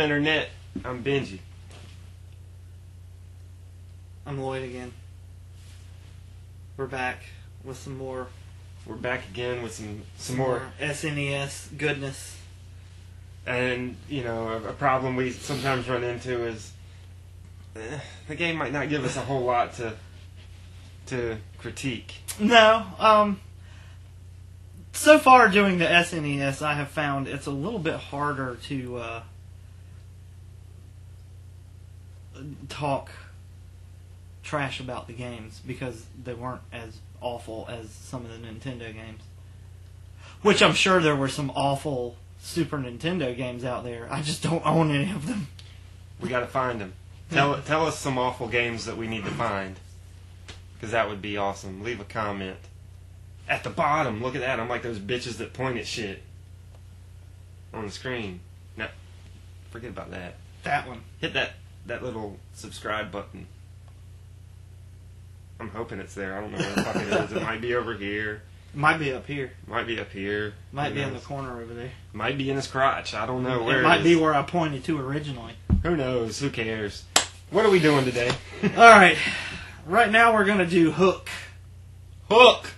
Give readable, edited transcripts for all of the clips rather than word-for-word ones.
Internet? I'm Benji. I'm Lloyd again. We're back with some more. We're back again with some more SNES goodness. And, you know, a problem we sometimes run into is the game might not give us a whole lot to critique. No. So far doing the SNES, I have found it's a little bit harder to talk trash about the games because they weren't as awful as some of the Nintendo games. Which I'm sure there were some awful Super Nintendo games out there. I just don't own any of them. We gotta find them. Tell us some awful games that we need to find. Because that would be awesome. Leave a comment. At the bottom, look at that. I'm like those bitches that point at shit on the screen. No, forget about that. That one. Hit that little subscribe button. I'm hoping it's there. I don't know where the fuck it is. It might be over here. Might be up here. Might be up here. Might be in the corner over there. Might be in his crotch. I don't know where it is. It might be where I pointed to originally. Who knows? Who cares? What are we doing today? All right. Right now we're going to do Hook. Hook!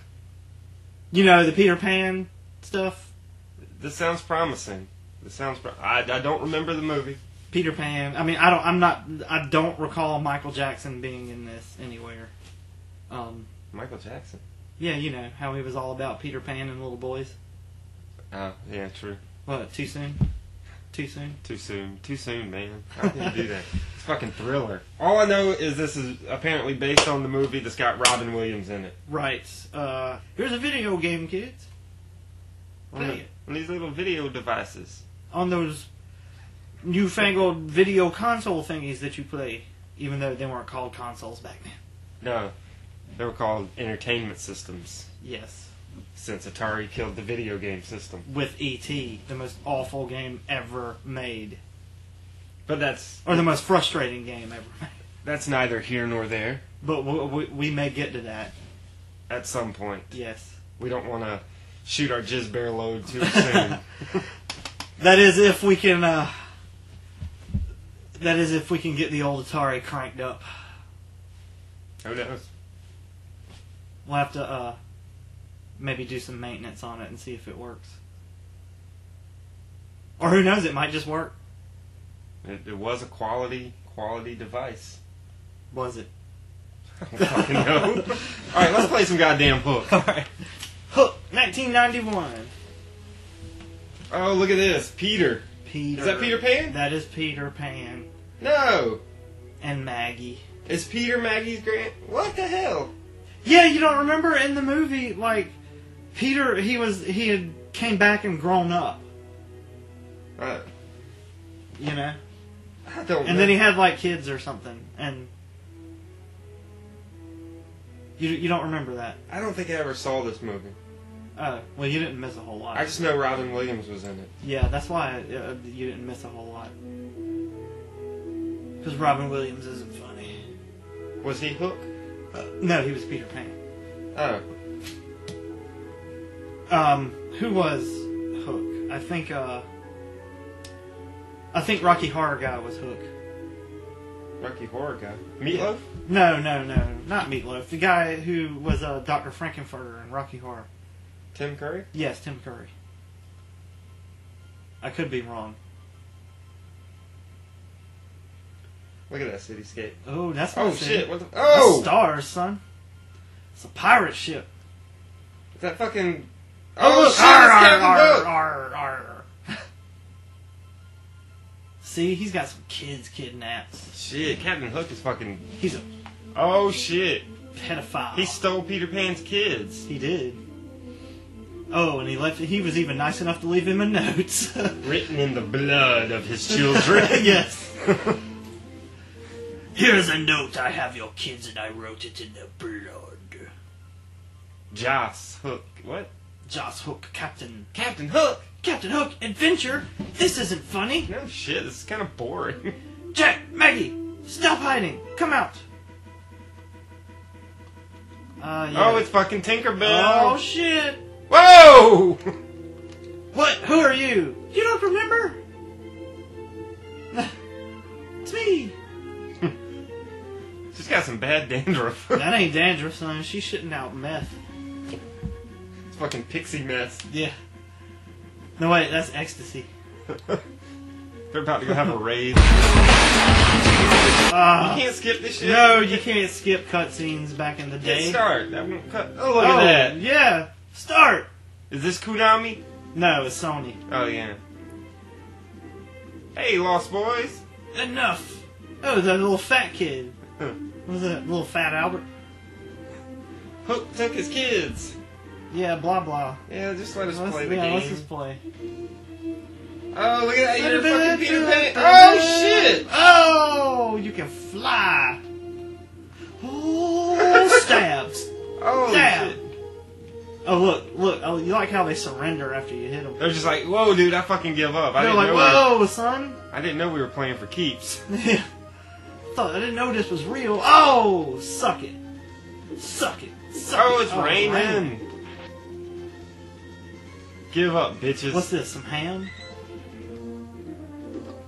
You know, the Peter Pan stuff? This sounds promising. I don't remember the movie. Peter Pan. I mean, I don't recall Michael Jackson being in this anywhere. Michael Jackson? Yeah, you know, how he was all about Peter Pan and little boys. Yeah, true. What, too soon? Too soon? Too soon. Too soon, man. I didn't do that. It's fucking Thriller. All I know is this is apparently based on the movie that's got Robin Williams in it. Right. Here's a video game, kids. Play it. On these little video devices. On those newfangled video console thingies that you play, even though they weren't called consoles back then. No. They were called entertainment systems. Yes. Since Atari killed the video game system. With E.T., the most awful game ever made. But that's... Or the most frustrating game ever made. That's neither here nor there. But we may get to that. At some point. Yes. We don't want to shoot our jizz bear load too soon. That is if we can... that is if we can get the old Atari cranked up. Who knows? We'll have to maybe do some maintenance on it and see if it works. Or who knows, it might just work. It was a quality device. Was it? I don't fucking know. Alright, let's play some goddamn Hook. Alright. Hook, 1991. Oh, look at this. Peter. Is that Peter Pan? That is Peter Pan. No. And Maggie. Is Peter Maggie's grand... What the hell? Yeah, you don't remember in the movie, like, Peter, he had came back and grown up. You know? I don't know. And then he had, like, kids or something, and you don't remember that. I don't think I ever saw this movie. Oh, well, you didn't miss a whole lot. I just know Robin Williams was in it. Yeah, that's why you didn't miss a whole lot. Because Robin Williams isn't funny. Was he Hook? No, he was Peter Pan. Oh. Who was Hook? I think Rocky Horror Guy was Hook. Rocky Horror Guy? Meatloaf? No. Not Meatloaf. The guy who was Dr. Frankenfurter in Rocky Horror. Tim Curry? Yes, Tim Curry. I could be wrong. Look at that cityscape. Oh, that's not city. Shit. What the... Oh! That's stars, son. It's a pirate ship. Is that fucking... Oh, look! Shit, arr. See, he's got some kids kidnapped. Shit, Captain Hook is fucking... He's a... Oh, shit. Pedophile. He stole Peter Pan's kids. He did. Oh, and he left... He was even nice enough to leave him a note. Written in the blood of his children. Yes. Here's a note. I have your kids, and I wrote it in their blood. Joss Hook. What? Joss Hook, Captain. Captain Hook. Captain Hook, adventure. This isn't funny. No shit. This is kind of boring. Jack, Maggie, stop hiding. Come out. Yeah. Oh, it's fucking Tinkerbell. Oh shit. Whoa. What? Who are you? You don't remember? got some bad dandruff. That ain't dandruff, son. She shitting out meth. It's fucking pixie meth. Yeah. No, wait, that's ecstasy. They're about to go have a raid. You can't skip this shit. No, you can't skip cutscenes back in the day. Start. That won't cut. Oh, look at that. Yeah. Start. Is this Konami? No, it's Sony. Oh, yeah. Hey, Lost Boys. Enough. Oh, that little fat kid. What was that? Little fat Albert? Hook took his kids. Yeah, blah, blah. Yeah, just let us play the game. Yeah, let's just play. Oh, look at that! You're fucking Peter Pan! Oh shit! Oh, you can fly! Oh, stabs! Oh shit! Oh look, look! Oh, you like how they surrender after you hit them? They're just like, whoa, dude! I fucking give up! They're like, whoa, son! I didn't know we were playing for keeps. Yeah. I didn't know this was real. Oh, suck it! Suck it! Suck it! Oh, it's raining! Give up, bitches! What's this? Some ham?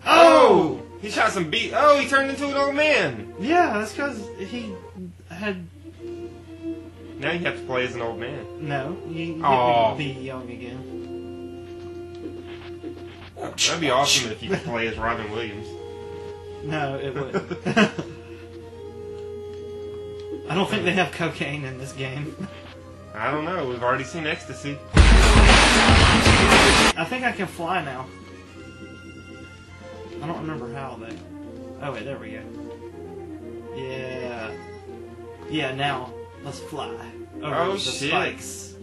Oh! He shot some beef. Oh, he turned into an old man. Yeah, that's because he had... Now you have to play as an old man. No, you have to be young again. That'd be awesome if you could play as Robin Williams. No, it wouldn't. I don't think they have cocaine in this game. I don't know. We've already seen ecstasy. I think I can fly now. I don't remember how they... Oh wait, there we go. Yeah. Yeah, now, let's fly. Oh, the shit. Spikes.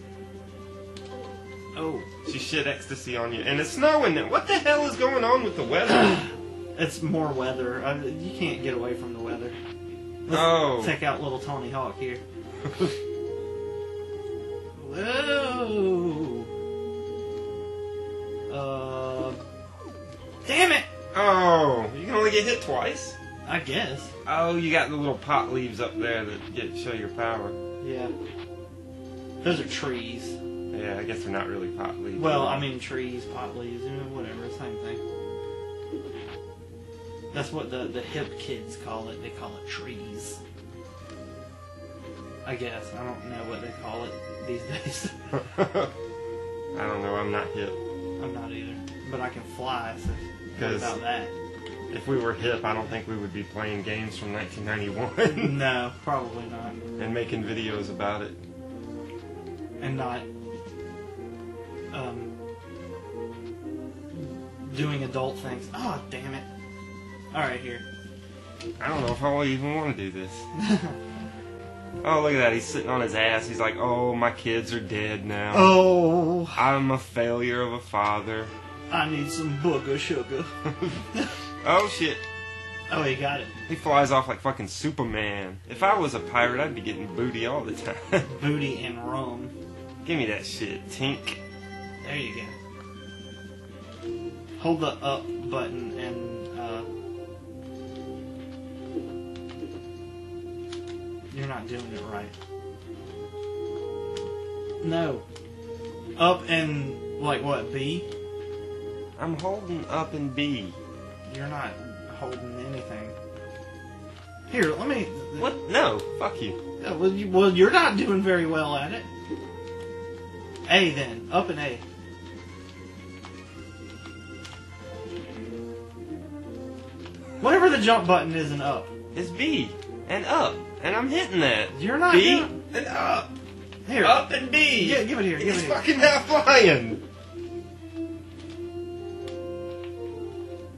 Oh. She shit ecstasy on you. And it's snowing now. What the hell is going on with the weather? It's more weather. You can't get away from the weather. Let's take out little Tony Hawk here. Whoa. Damn it! Oh, you can only get hit twice? I guess. Oh, you got the little pot leaves up there that show your power. Yeah. Those are trees. Yeah, I guess they're not really pot leaves. Well, I mean trees, pot leaves, whatever, same thing. That's what the hip kids call it. They call it trees. I guess. I don't know what they call it these days. I don't know. I'm not hip. I'm not either. But I can fly, so... Because if we were hip, I don't think we would be playing games from 1991. No, probably not. And making videos about it. And not doing adult things. Oh, damn it. Alright, here. I don't know if I even want to do this. Oh, look at that. He's sitting on his ass. He's like, oh, my kids are dead now. Oh. I'm a failure of a father. I need some booger sugar. Oh, shit. Oh, he got it. He flies off like fucking Superman. If I was a pirate, I'd be getting booty all the time. Booty and rum. Give me that shit, Tink. There you go. Hold the up button and, You're not doing it right. No. Up and, like, what, B? I'm holding up and B. You're not holding anything. Here, let me... What? No, fuck you. Yeah, well, you're not doing very well at it. A then. Up and A. Whatever the jump button is and up. It's B. And up. And I'm hitting that. You're not B doing... and up. Here. Up and B. Yeah, give it here. Give it here. It's fucking not flying.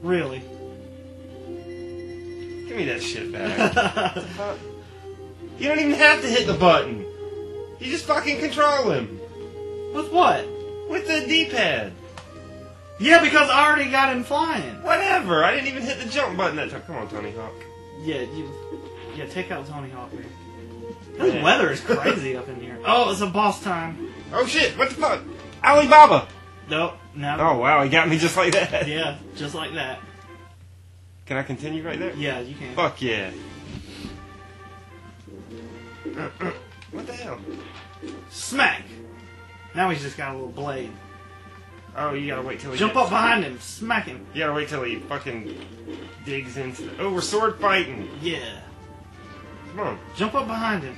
Really? Give me that shit back. You don't even have to hit the button. You just fucking control him. With what? With the D-pad. Yeah, because I already got him flying. Whatever. I didn't even hit the jump button that time. Come on, Tony Hawk. Yeah, yeah, take out Tony Hawk, man. This weather is crazy up in here. Oh, it's a boss time. Oh shit! What the fuck? Alibaba. Nope. No. Oh, wow, he got me just like that. Yeah, just like that. Can I continue right there? Yeah, you can. Fuck yeah. What the hell? Smack! Now he's just got a little blade. Oh, you gotta wait till he... Jump up behind him, smack him. You gotta wait till he fucking digs into the... Oh, we're sword fighting. Yeah. Come on. Jump up behind him.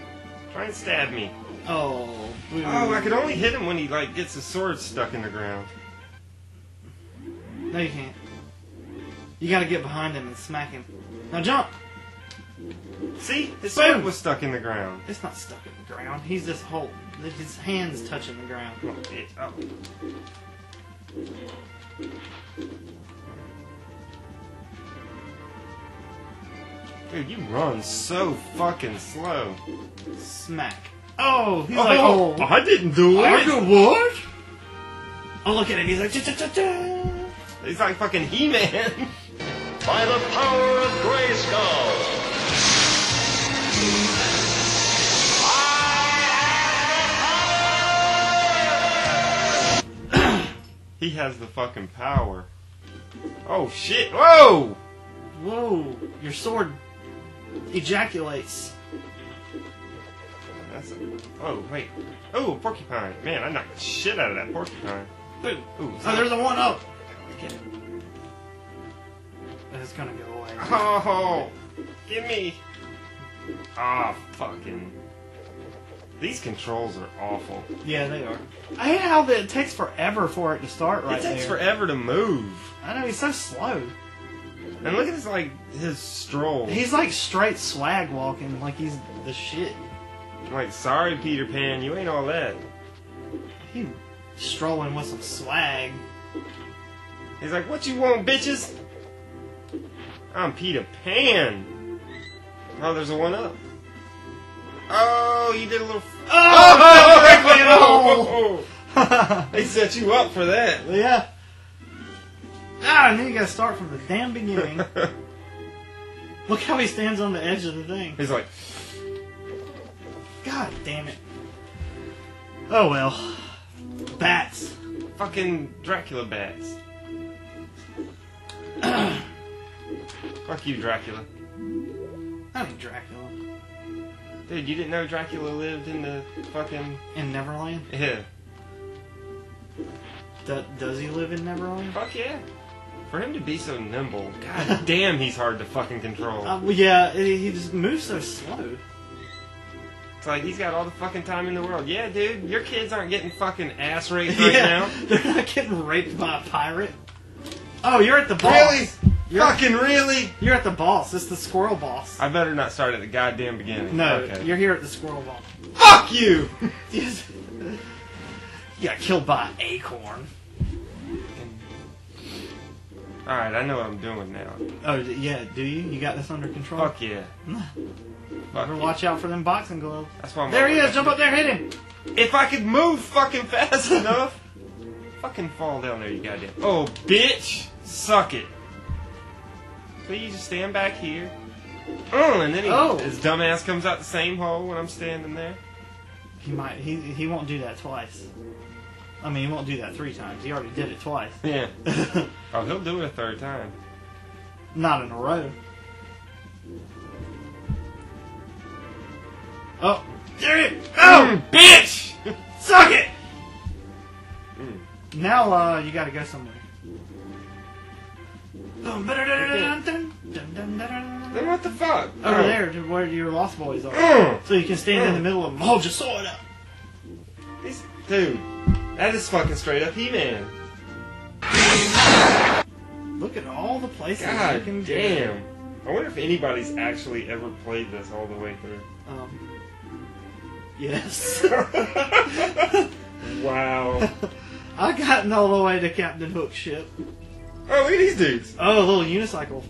Try and stab me. Oh. Boo. Oh, I could only hit him when he, like, gets his sword stuck in the ground. No, you can't. You gotta get behind him and smack him. Now jump! See? His sword was stuck in the ground. It's not stuck in the ground. He's just whole. His hand's touching the ground. Come on, bitch. Oh. Dude, you run so fucking slow. Smack. Oh, he's like, oh, I didn't do it. I did what? Oh, look at him. He's like, cha-cha-cha-cha. He's like fucking He-Man. By the power of Greyskull, I have the power. He has the fucking power. Oh shit! Whoa! Whoa! Your sword ejaculates. That's a, oh, wait. Oh, porcupine. Man, I knocked the shit out of that porcupine. Boom. Ooh, oh, there's a one up. Get it. It's gonna go away. Oh! Give me! Ah, oh, fucking. These controls are awful. Yeah, they are. I hate how it takes forever for it to start right there. It takes forever to move. I know, he's so slow. And look at his, like, his stroll. He's like straight swag walking, like he's the shit. Like, sorry, Peter Pan, you ain't all that. He strolling with some swag. He's like, what you want, bitches? I'm Peter Pan. Oh, there's a one up. Oh, you did a little. Oh, oh, oh. They set you up for that. Yeah. Ah, and then you gotta start from the damn beginning. Look how he stands on the edge of the thing. He's like, God damn it. Oh well. Bats. Fucking Dracula bats. Fuck you, Dracula. I mean, Dracula. Dude, you didn't know Dracula lived in the fucking... In Neverland? Yeah. Does he live in Neverland? Fuck yeah. For him to be so nimble, god damn, he's hard to fucking control. Yeah, he just moves so slow. It's like, he's got all the fucking time in the world. Yeah, dude, your kids aren't getting fucking ass raped right now. They're not getting raped by a pirate. Oh, you're at the boss. Really? Fucking really? You're at the boss. It's the squirrel boss. I better not start at the goddamn beginning. No, okay. You're here at the squirrel boss. Fuck you! You got killed by an acorn. Alright, I know what I'm doing now. Oh, yeah, do you? You got this under control? Fuck yeah. Fuck yeah. Watch out for them boxing gloves. That's why I'm there he is! Jump up there, hit him! If I could move fucking fast enough! Fucking fall down there, you goddamn. Oh, bitch! Suck it. Please just stand back here. Oh, and then his dumbass comes out the same hole when I'm standing there. He might. He won't do that twice. I mean, he won't do that three times. He already did it twice. Yeah. Oh, he'll do it a third time. Not in a row. Oh, there it! Oh, bitch! Suck it! Now you got to go somewhere. Then what the fuck? Over there, to where your Lost Boys are. So you can stand in the middle of them. Hold your sword up! Dude, that is fucking straight up He-Man. Look at all the places you can go. Damn. I wonder if anybody's actually ever played this all the way through. Yes. Wow. I gotten all the way to Captain Hook's ship. Oh, look at these dudes! Oh, a little unicycle.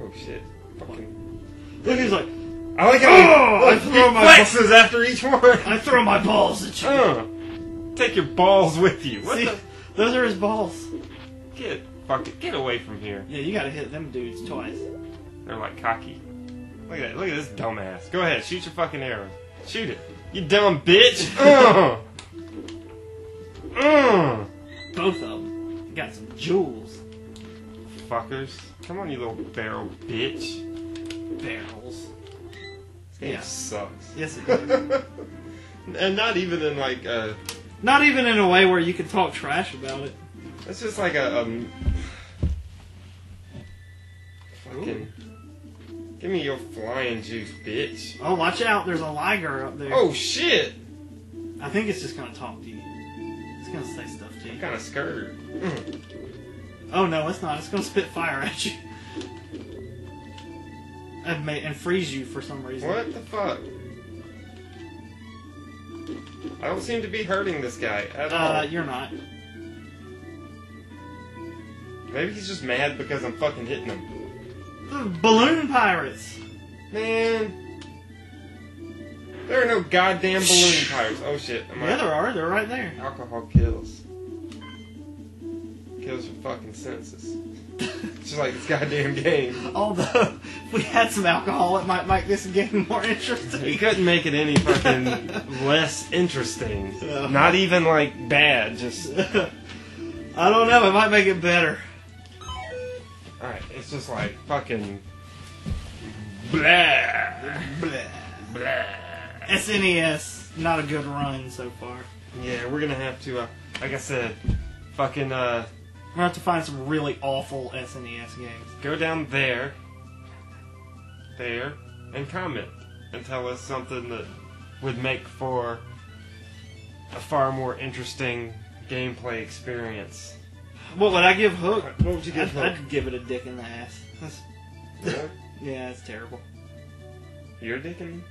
Oh, shit. Fucking. Look, he's like... I like how I throw my flexes after each one! I throw my balls at you! Take your balls with you! What the? Those are his balls. Get away from here. Yeah, you gotta hit them dudes twice. They're like cocky. Look at that, look at this dumbass. Go ahead, shoot your fucking arrow. Shoot it. You dumb bitch! Both of them. You got some jewels. Fuckers. Come on, you little barrel bitch. Barrels. This game sucks. Yes, it does. And not even in like a... Not even in a way where you can talk trash about it. It's just like a... fucking... Give me your flying juice, bitch. Oh, watch out. There's a liger up there. Oh, shit. I think it's just going to talk to you. It's going to say stuff to you. I'm kind of scared. Oh, no, it's not. It's going to spit fire at you. And freeze you for some reason. What the fuck? I don't seem to be hurting this guy at all. You're not. Maybe he's just mad because I'm fucking hitting him. Balloon pirates! Man. There are no goddamn balloon pirates. Oh shit. Yeah, there are. They're right there. Alcohol kills. Kills your fucking senses. Just like this goddamn game. Although, if we had some alcohol, it might make this game more interesting. You couldn't make it any fucking less interesting. Not even, like, bad. Just... I don't know. It might make it better. Alright, it's just like fucking... Blah. Blah. Blah. SNES, not a good run so far. Yeah, we're gonna have to, like I said, fucking, we're gonna have to find some really awful SNES games. Go down there, and comment, and tell us something that would make for a far more interesting gameplay experience. What would I give Hook? What would you give Hook? I'd give it a dick in the ass. That's... Yeah? Yeah, that's terrible. You're dicking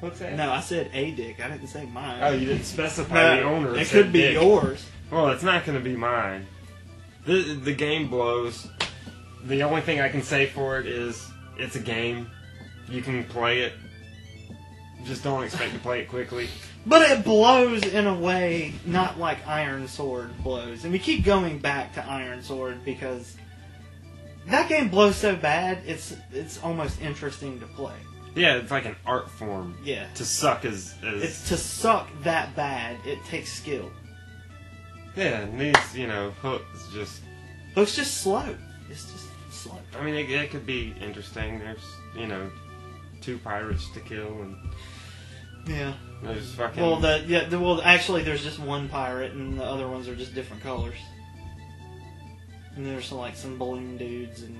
Hook's ass? No, I said a dick. I didn't say mine. Oh, you didn't specify the owner. It could be dick. Yours. Well, it's not gonna be mine. The game blows. The only thing I can say for it is it's a game. You can play it. Just don't expect to play it quickly. But it blows in a way not like Iron Sword blows. And we keep going back to Iron Sword because that game blows so bad it's almost interesting to play. Yeah, it's like an art form. Yeah. To suck is... It's to suck that bad. It takes skill. Yeah, and these, you know, Hook's just... Hook's just slow. It's just slow. I mean, it could be interesting. There's, you know, 2 pirates to kill, and... Yeah. There's fucking... Well, actually, there's just 1 pirate, and the other ones are just different colors. And there's, like, some balloon dudes and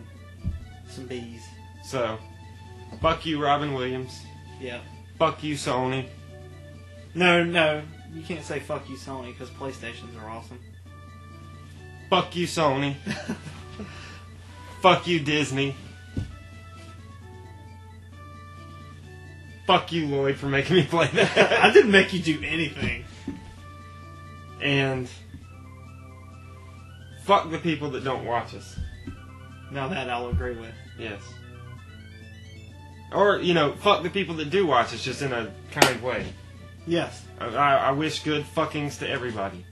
some bees. So, fuck you, Robin Williams. Yeah. Fuck you, Sony. No. You can't say fuck you, Sony, because Playstations are awesome. Fuck you, Sony. Fuck you, Disney. Fuck you, Lloyd, for making me play that. I didn't make you do anything. And... Fuck the people that don't watch us. Now that I'll agree with. Yes. Or, you know, fuck the people that do watch us, just in a kind way. Yes. I wish good fuckings to everybody.